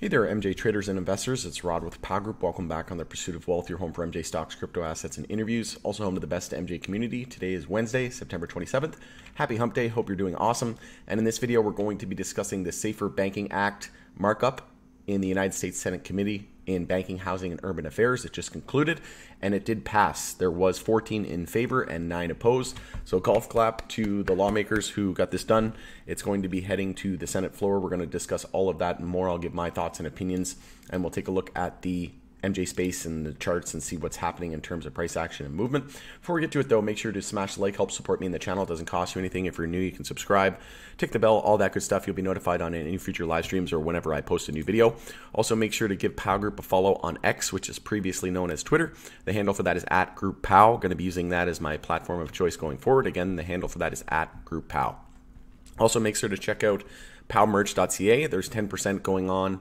Hey there, MJ traders and investors. It's Rod with Pow Group. Welcome back on the Pursuit of Wealth, your home for MJ stocks, crypto assets, and interviews. Also home to the best MJ community. Today is Wednesday, September 27th. Happy hump day. Hope you're doing awesome. And in this video, we're going to be discussing the Safer Banking Act markup in the United States Senate Committee in Banking, Housing, and Urban Affairs. It just concluded, and it did pass. There was 14 in favor and 9 opposed. So golf clap to the lawmakers who got this done. It's going to be heading to the Senate floor. We're going to discuss all of that and more. I'll give my thoughts and opinions, and we'll take a look at the MJ space and the charts and see what's happening in terms of price action and movement. Before we get to it though, make sure to smash the like, help support me in the channel. It doesn't cost you anything. If you're new, you can subscribe, tick the bell, all that good stuff. You'll be notified on any future live streams or whenever I post a new video. Also make sure to give Pow Group a follow on X, which is previously known as Twitter. The handle for that is @GroupPow. Going to be using that as my platform of choice going forward. Again, the handle for that is @GroupPow. Also make sure to check out powmerch.ca. There's 10% going on.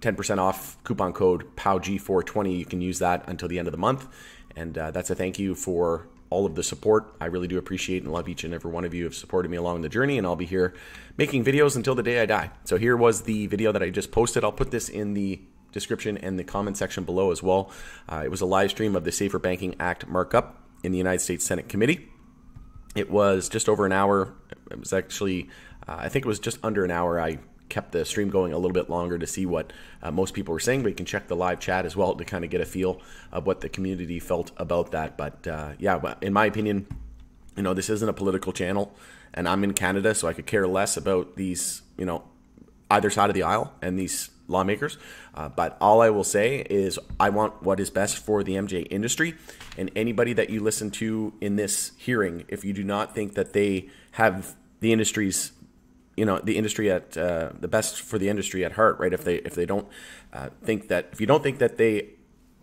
10% off coupon code POWG420. You can use that until the end of the month. And that's a thank you for all of the support. I really do appreciate and love each and every one of you who have supported me along the journey, and I'll be here making videos until the day I die. So here was the video that I just posted. I'll put this in the description and the comment section below as well. It was a live stream of the Safer Banking Act markup in the United States Senate Committee. It was just over an hour. It was actually, I think it was just under an hour. I kept the stream going a little bit longer to see what most people were saying, but you can check the live chat as well to kind of get a feel of what the community felt about that. But yeah, in my opinion, you know, this isn't a political channel, and I'm in Canada, so I could care less about these, you know, either side of the aisle and these lawmakers. But all I will say is I want what is best for the MJ industry, and anybody that you listen to in this hearing, if you do not think that they have the industry's, you know, the industry at the best for the industry at heart, right? If they don't think that, if you don't think that they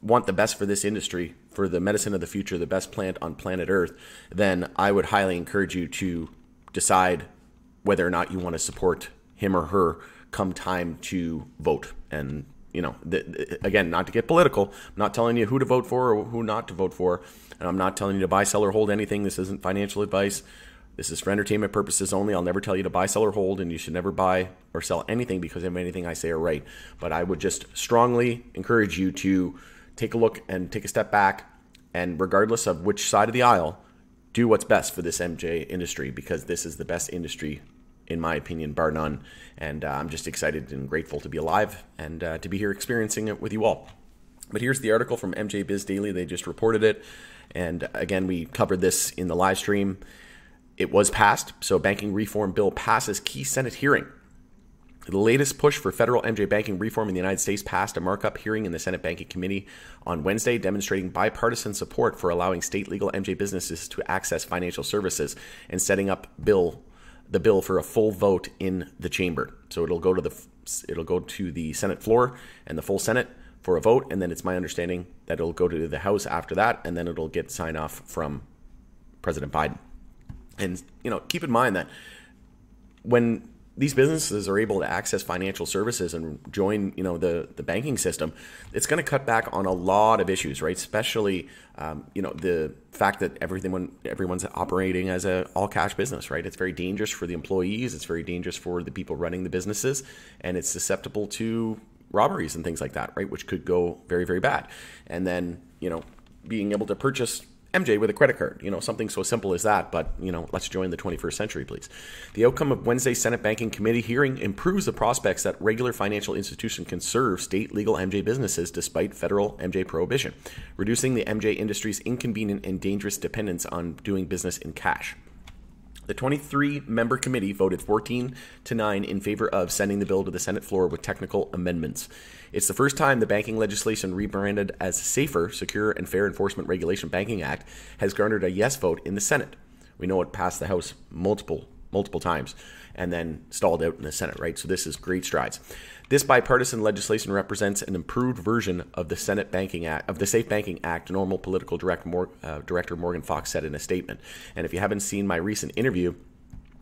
want the best for this industry, for the medicine of the future, the best plant on planet Earth, then I would highly encourage you to decide whether or not you want to support him or her come time to vote. And you know, again, not to get political, I'm not telling you who to vote for or who not to vote for, and I'm not telling you to buy, sell, or hold anything. This isn't financial advice. This is for entertainment purposes only. I'll never tell you to buy, sell, or hold, and you should never buy or sell anything because of anything I say or write. But I would just strongly encourage you to take a look and take a step back, and regardless of which side of the aisle, do what's best for this MJ industry, because this is the best industry, in my opinion, bar none. And I'm just excited and grateful to be alive and to be here experiencing it with you all. But here's the article from MJ Biz Daily. They just reported it. And again, we covered this in the live stream. It was passed, so banking reform bill passes key Senate hearing. The latest push for federal MJ banking reform in the United States passed a markup hearing in the Senate Banking Committee on Wednesday, demonstrating bipartisan support for allowing state legal MJ businesses to access financial services and setting up the bill for a full vote in the chamber. So it'll go to the Senate floor and the full Senate for a vote, and then it's my understanding that it'll go to the House after that, and then it'll get sign off from President Biden. And, you know, keep in mind that when these businesses are able to access financial services and join, you know, the banking system, it's going to cut back on a lot of issues, right? Especially, you know, the fact that everyone's operating as an all-cash business, right? It's very dangerous for the employees. It's very dangerous for the people running the businesses, and it's susceptible to robberies and things like that, right? Which could go very, very bad. And then, you know, being able to purchase MJ with a credit card, you know, something so simple as that. But, you know, let's join the 21st century, please. The outcome of Wednesday's Senate Banking Committee hearing improves the prospects that regular financial institutions can serve state legal MJ businesses despite federal MJ prohibition, reducing the MJ industry's inconvenient and dangerous dependence on doing business in cash. The 23-member committee voted 14 to 9 in favor of sending the bill to the Senate floor with technical amendments. It's the first time the banking legislation, rebranded as Safer, Secure and Fair Enforcement Regulation Banking Act, has garnered a yes vote in the Senate. We know it passed the House multiple times and then stalled out in the Senate, right? So this is great strides. This bipartisan legislation represents an improved version of the Senate Banking Act, of the Safe Banking Act, Normal Political Director Morgan Fox said in a statement. And if you haven't seen my recent interview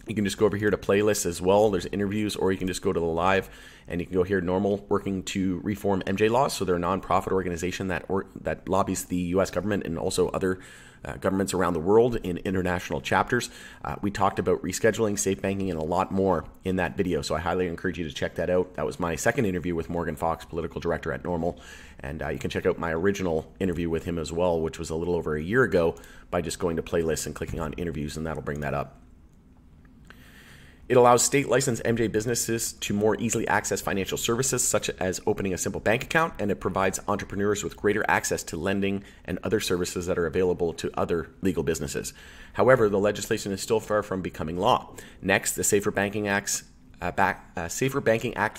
You can just go over here to playlists as well. There's interviews, or you can just go to the live and you can go here, Normal, working to reform MJ laws. So they're a nonprofit organization that lobbies the US government and also other governments around the world in international chapters. We talked about rescheduling, safe banking, and a lot more in that video. So I highly encourage you to check that out. That was my second interview with Morgan Fox, political director at Normal. And you can check out my original interview with him as well, which was a little over a year ago, by just going to playlists and clicking on interviews, and that'll bring that up. It allows state-licensed MJ businesses to more easily access financial services, such as opening a simple bank account, and it provides entrepreneurs with greater access to lending and other services that are available to other legal businesses. However, the legislation is still far from becoming law. Next, the Safer Banking Act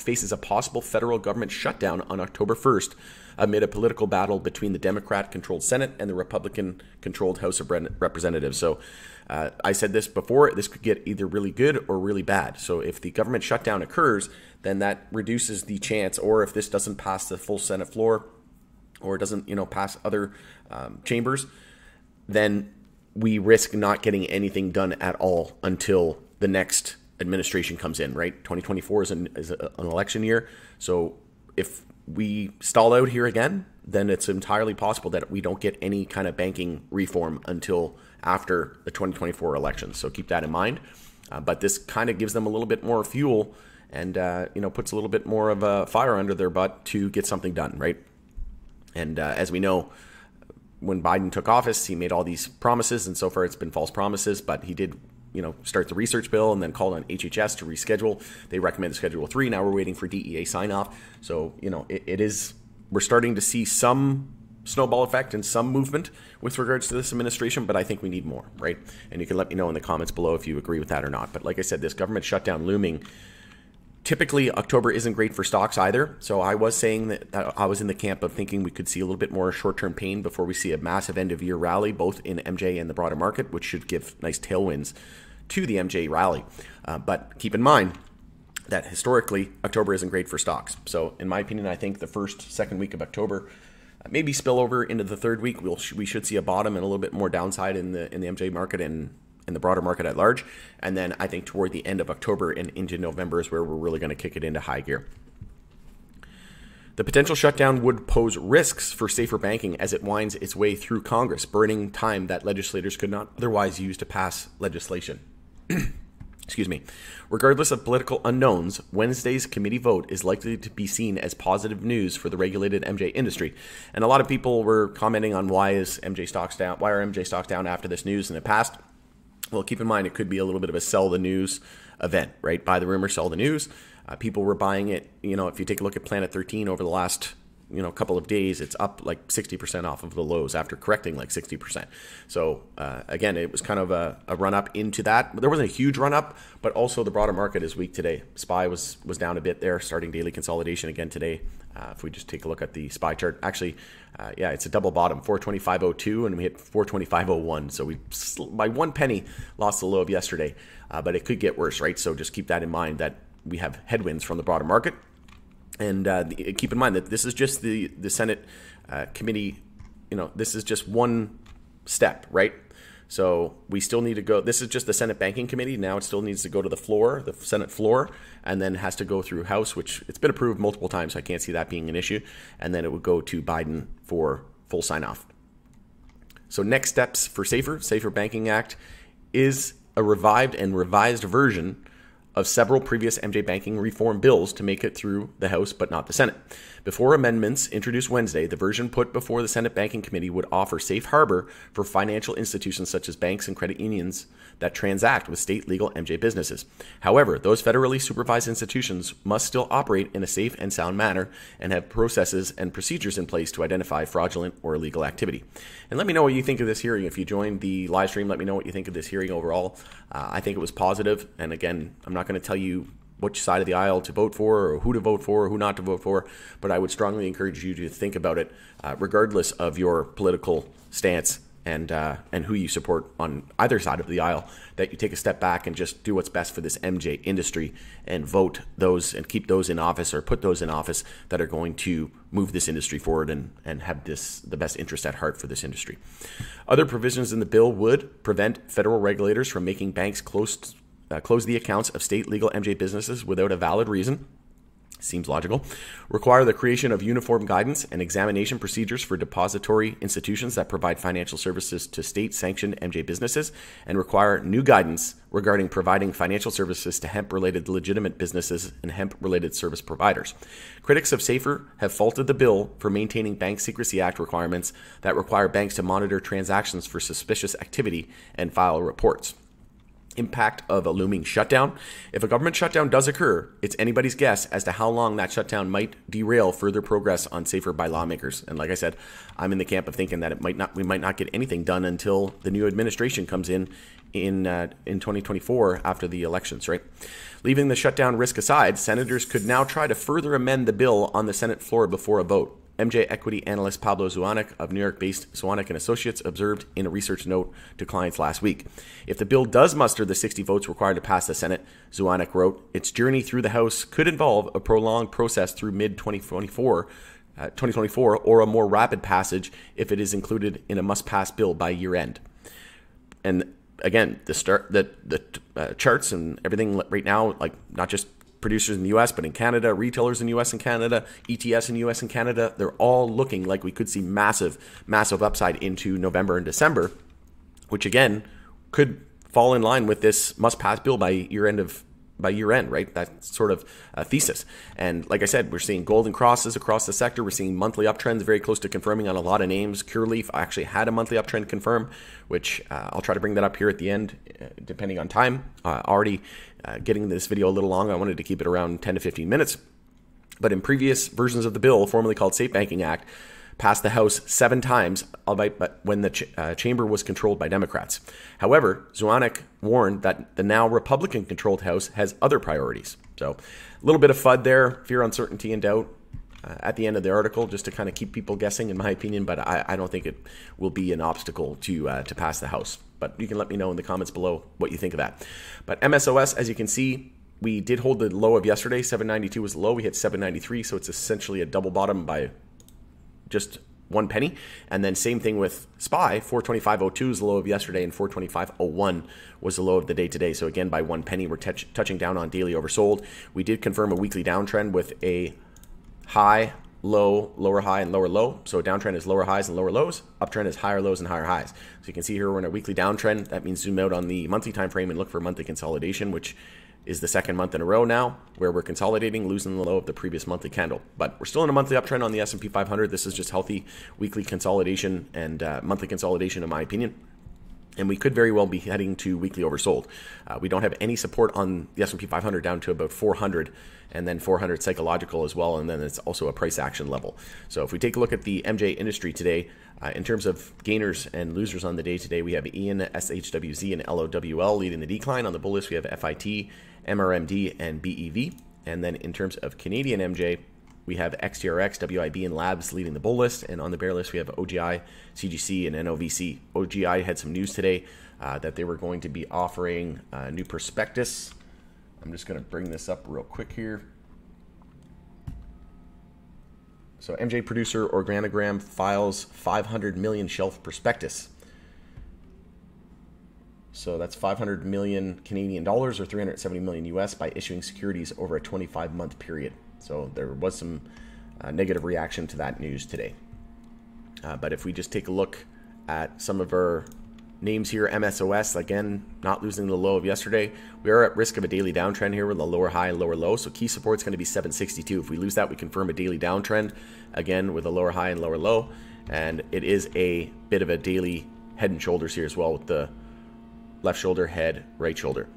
faces a possible federal government shutdown on October 1st amid a political battle between the Democrat-controlled Senate and the Republican-controlled House of Representatives. So I said this before, this could get either really good or really bad. So if the government shutdown occurs, then that reduces the chance, or if this doesn't pass the full Senate floor, or doesn't pass other chambers, then we risk not getting anything done at all until the next administration comes in, right? 2024 is an election year. So if we stall out here again, then it's entirely possible that we don't get any kind of banking reform until after the 2024 elections. So keep that in mind. But this kind of gives them a little bit more fuel and, puts a little bit more of a fire under their butt to get something done, right? And as we know, when Biden took office, he made all these promises, and so far it's been false promises, but he did start the research bill and then called on HHS to reschedule. They recommended Schedule 3. Now we're waiting for DEA sign-off. So, we're starting to see some snowball effect and some movement with regards to this administration, but I think we need more, right? And you can let me know in the comments below if you agree with that or not. But like I said, this government shutdown looming, typically October isn't great for stocks either. So I was saying that I was in the camp of thinking we could see a little bit more short-term pain before we see a massive end-of-year rally, both in MJ and the broader market, which should give nice tailwinds to the MJ rally. But keep in mind that historically, October isn't great for stocks. So in my opinion, I think the first, second week of October, maybe spill over into the third week, we should see a bottom and a little bit more downside in the MJ market and in the broader market at large. And then I think toward the end of October and into November is where we're really gonna kick it into high gear. The potential shutdown would pose risks for safer banking as it winds its way through Congress, burning time that legislators could not otherwise use to pass legislation. Excuse me. Regardless of political unknowns, Wednesday's committee vote is likely to be seen as positive news for the regulated MJ industry. And a lot of people were commenting on why are MJ stocks down after this news, and it passed. Well, keep in mind, it could be a little bit of a sell the news event, right? Buy the rumor, sell the news. People were buying it. If you take a look at Planet 13 over the last couple of days, it's up like 60% off of the lows after correcting like 60%. So again, it was kind of a run up into that. But there wasn't a huge run up, but also the broader market is weak today. SPY was down a bit there, starting daily consolidation again today. If we just take a look at the SPY chart, actually, yeah, it's a double bottom, 425.02, and we hit 425.01. So we, by one penny, lost the low of yesterday, but it could get worse, right? So just keep that in mind, that we have headwinds from the broader market. And keep in mind that this is just the Senate committee, this is just one step, right? So we still need to go, this is just the Senate Banking Committee. Now it still needs to go to the floor, the Senate floor, and then has to go through House, which it's been approved multiple times, so I can't see that being an issue. And then it would go to Biden for full sign-off. So next steps for Safer Banking Act is a revived and revised version of several previous MJ banking reform bills to make it through the House, but not the Senate. Before amendments introduced Wednesday, the version put before the Senate Banking Committee would offer safe harbor for financial institutions such as banks and credit unions that transact with state legal MJ businesses. However, those federally supervised institutions must still operate in a safe and sound manner and have processes and procedures in place to identify fraudulent or illegal activity. And let me know what you think of this hearing. If you joined the live stream, let me know what you think of this hearing overall. I think it was positive. And again, I'm not going to tell you which side of the aisle to vote for, or who to vote for, or who not to vote for, but I would strongly encourage you to think about it, regardless of your political stance and who you support on either side of the aisle, that you take a step back and just do what's best for this MJ industry and vote those and keep those in office, or put those in office that are going to move this industry forward and have the best interest at heart for this industry. Other provisions in the bill would prevent federal regulators from making banks close close the accounts of state legal MJ businesses without a valid reason. Seems logical. Require the creation of uniform guidance and examination procedures for depository institutions that provide financial services to state-sanctioned MJ businesses, and require new guidance regarding providing financial services to hemp-related legitimate businesses and hemp-related service providers. Critics of SAFER have faulted the bill for maintaining Bank Secrecy Act requirements that require banks to monitor transactions for suspicious activity and file reports. Impact of a looming shutdown. If a government shutdown does occur, it's anybody's guess as to how long that shutdown might derail further progress on SAFER by lawmakers. And like I said, I'm in the camp of thinking that we might not get anything done until the new administration comes in 2024 after the elections, right? Leaving the shutdown risk aside, senators could now try to further amend the bill on the Senate floor before a vote. MJ equity analyst Pablo Zuanic of New York-based Zuanic & Associates observed in a research note to clients last week. If the bill does muster the 60 votes required to pass the Senate, Zuanic wrote, its journey through the House could involve a prolonged process through mid-2024 or a more rapid passage if it is included in a must-pass bill by year-end. And again, the charts and everything right now, like not just producers in the U.S., but in Canada, retailers in the U.S. and Canada, ETS in the U.S. and Canada, they're all looking like we could see massive, massive upside into November and December, which again could fall in line with this must-pass bill by year end, right? That sort of thesis. And like I said, we're seeing golden crosses across the sector. We're seeing monthly uptrends very close to confirming on a lot of names. Curaleaf actually had a monthly uptrend confirm, which I'll try to bring that up here at the end, depending on time. Already getting this video a little long. I wanted to keep it around 10 to 15 minutes. But in previous versions of the bill, formerly called Safe Banking Act, passed the House 7 times, albeit when the chamber was controlled by Democrats. However, Zuanic warned that the now Republican-controlled House has other priorities. So a little bit of FUD there, fear, uncertainty, and doubt at the end of the article, just to kind of keep people guessing, in my opinion. But I don't think it will be an obstacle to pass the House. But you can let me know in the comments below what you think of that. But MSOS, as you can see, we did hold the low of yesterday. 792 was the low. We hit 793, so it's essentially a double bottom by just 1 penny. And then same thing with SPY, 425.02 is the low of yesterday, and 425.01 was the low of the day today. So again, by 1 penny, we're touching down on daily oversold. We did confirm a weekly downtrend with a high, low, lower high, and lower low. So downtrend is lower highs and lower lows. Uptrend is higher lows and higher highs. So you can see here we're in a weekly downtrend. That means zoom out on the monthly time frame and look for monthly consolidation, which is the second month in a row now where we're consolidating, losing the low of the previous monthly candle. But we're still in a monthly uptrend on the S&P 500. This is just healthy weekly consolidation and monthly consolidation, in my opinion. And we could very well be heading to weekly oversold. We don't have any support on the S&P 500 down to about 400, and then 400 psychological as well, and then it's also a price action level. So if we take a look at the MJ industry today, in terms of gainers and losers on the day today, we have IAN, SHWZ, and LOWL leading the decline. On the bull list, we have FIT, MRMD, and BEV. And then in terms of Canadian MJ, we have XDRX, WIB, and Labs leading the bull list. And on the bear list, we have OGI, CGC, and NOVC. OGI had some news today that they were going to be offering a new prospectus. I'm just going to bring this up real quick here. So MJ producer Organigram files 500 million shelf prospectus. So that's 500 million Canadian dollars or 370 million US by issuing securities over a 25-month period. So there was some negative reaction to that news today. But if we just take a look at some of our names here, MSOS, again, not losing the low of yesterday. We are at risk of a daily downtrend here with a lower high and lower low. So key support's going to be 762. If we lose that, we confirm a daily downtrend, again, with a lower high and lower low. And it is a bit of a daily head and shoulders here as well, with the left shoulder, head, right shoulder.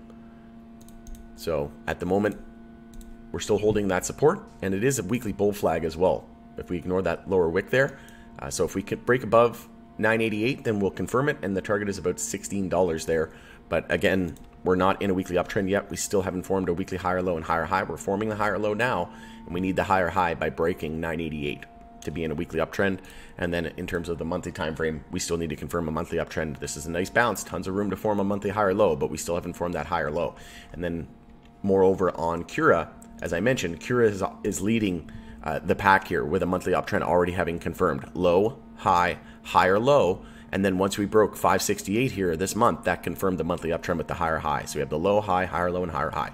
So at the moment, we're still holding that support, and it is a weekly bull flag as well if we ignore that lower wick there. So if we could break above 988, then we'll confirm it, and the target is about $16 there. But again, we're not in a weekly uptrend yet. We still haven't formed a weekly higher low and higher high. We're forming the higher low now, and we need the higher high by breaking 988 to be in a weekly uptrend. And then in terms of the monthly time frame, we still need to confirm a monthly uptrend. This is a nice bounce, tons of room to form a monthly higher low, but we still haven't formed that higher low. And then moreover on Cura, as I mentioned, Cura is leading the pack here with a monthly uptrend already having confirmed low, high, higher low. And then once we broke 568 here this month, that confirmed the monthly uptrend with the higher high. So we have the low, high, higher low, and higher high.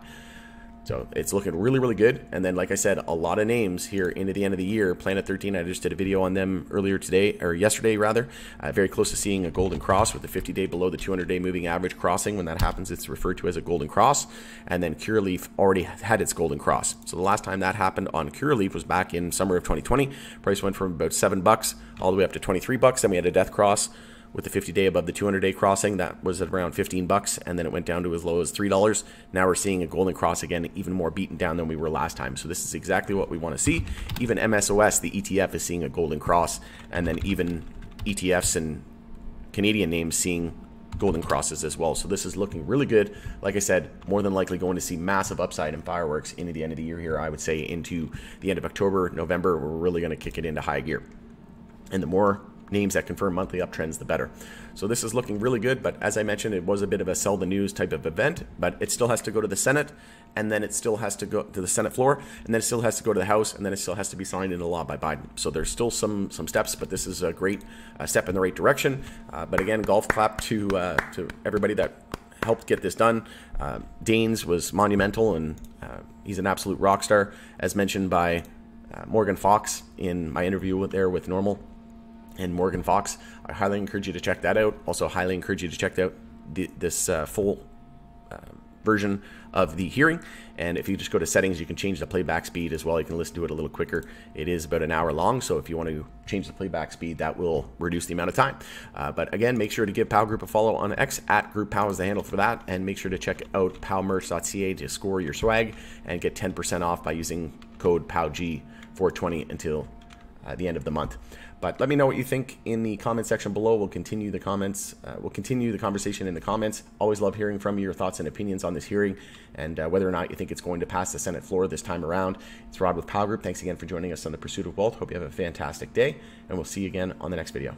So it's looking really, really good. And then, like I said, a lot of names here into the end of the year. Planet 13, I just did a video on them earlier today, or yesterday rather. Very close to seeing a golden cross with the 50-day below the 200-day moving average crossing. When that happens, it's referred to as a golden cross. And then Curaleaf already had its golden cross. So the last time that happened on Curaleaf was back in summer of 2020. Price went from about $7 all the way up to $23. Then we had a death cross with the 50-day above the 200-day crossing. That was at around $15, and then it went down to as low as $3. Now we're seeing a golden cross again, even more beaten down than we were last time. So this is exactly what we want to see. Even MSOS, the ETF, is seeing a golden cross, and then even ETFs and Canadian names seeing golden crosses as well. So this is looking really good. Like I said, more than likely going to see massive upside in fireworks into the end of the year here. I would say into the end of October, November, we're really going to kick it into high gear. And the more names that confirm monthly uptrends, the better. So this is looking really good, but as I mentioned, it was a bit of a sell the news type of event, but it still has to go to the Senate, and then it still has to go to the Senate floor, and then it still has to go to the House, and then it still has to be signed into law by Biden. So there's still some steps, but this is a great step in the right direction. But again, golf clap to everybody that helped get this done. Daines was monumental, and he's an absolute rock star, as mentioned by Morgan Fox in my interview with Normal. And Morgan Fox, I highly encourage you to check that out. Also highly encourage you to check out this full version of the hearing. And if you just go to settings, you can change the playback speed as well. You can listen to it a little quicker. It is about an hour long, so if you want to change the playback speed, that will reduce the amount of time. But again, make sure to give Pow Group a follow on X. @GroupPow is the handle for that. And make sure to check out powmerch.ca to score your swag and get 10% off by using code POWG420 until the end of the month. But let me know what you think in the comment section below. We'll continue the comments. We'll continue the conversation in the comments. Always love hearing from you, your thoughts and opinions on this hearing, and whether or not you think it's going to pass the Senate floor this time around. It's Rod with Pow Group. Thanks again for joining us on the Pursuit of Wealth. Hope you have a fantastic day, and we'll see you again on the next video.